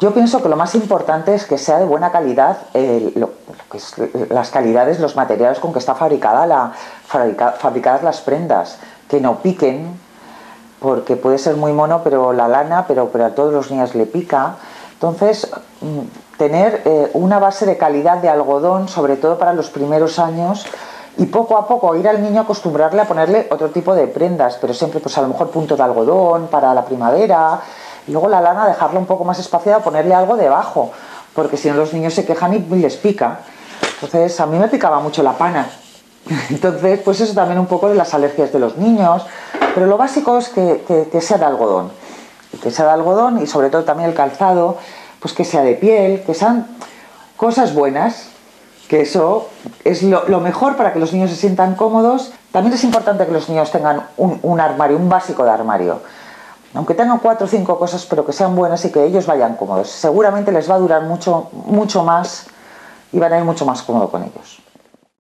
Yo pienso que lo más importante es que sea de buena calidad, las calidades, los materiales con que está fabricadas las prendas, que no piquen, porque puede ser muy mono, pero la lana, pero a todos los niños le pica. Entonces, tener una base de calidad de algodón, sobre todo para los primeros años, y poco a poco ir al niño acostumbrarle a ponerle otro tipo de prendas, pero siempre pues a lo mejor punto de algodón para la primavera, y luego la lana dejarla un poco más espaciada, ponerle algo debajo, porque si no los niños se quejan y les pica. Entonces, a mí me picaba mucho la pana. Entonces, pues eso también un poco de las alergias de los niños, pero lo básico es que sea de algodón, y sobre todo también el calzado, pues que sea de piel, que sean cosas buenas, que eso es lo mejor para que los niños se sientan cómodos. También es importante que los niños tengan un armario, un básico de armario, aunque tengan 4 o 5 cosas, pero que sean buenas y que ellos vayan cómodos. Seguramente les va a durar mucho más y van a ir mucho más cómodo con ellos.